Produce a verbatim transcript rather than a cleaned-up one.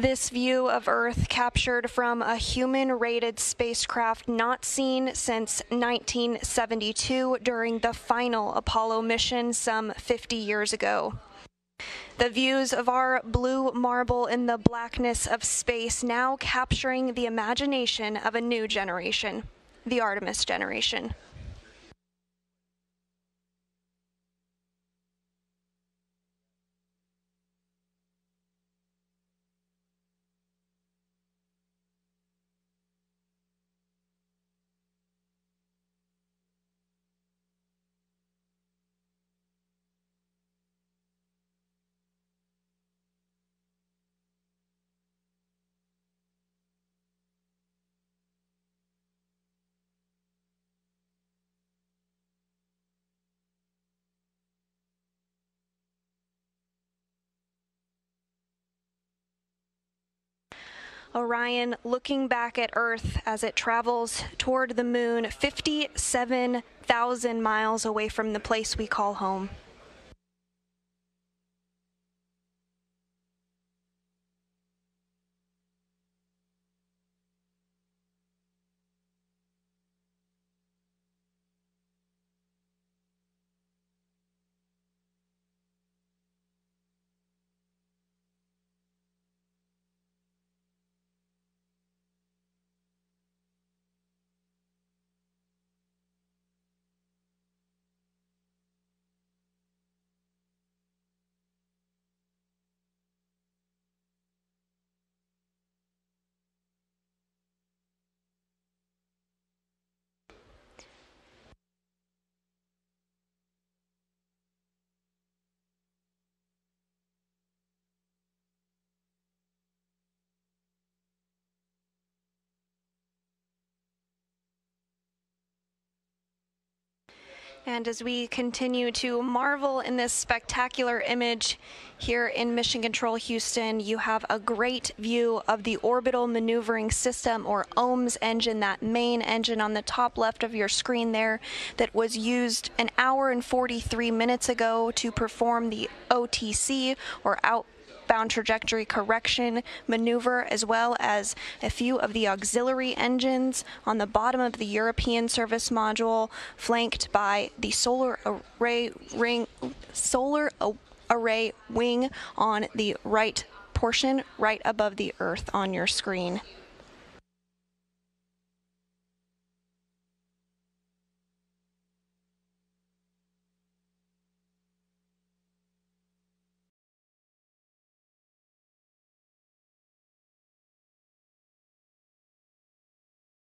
This view of Earth captured from a human-rated spacecraft not seen since nineteen seventy-two during the final Apollo mission some fifty years ago. The views of our blue marble in the blackness of space now capturing the imagination of a new generation, the Artemis generation. Orion looking back at Earth as it travels toward the moon, fifty-seven thousand miles away from the place we call home. And as we continue to marvel in this spectacular image here in Mission Control Houston, you have a great view of the Orbital Maneuvering System, or O M S engine, that main engine on the top left of your screen there that was used an hour and forty-three minutes ago to perform the O T C, or outbound trajectory correction maneuver, as well as a few of the auxiliary engines on the bottom of the European service module, flanked by the solar array ring, solar array wing on the right portion, right above the Earth on your screen.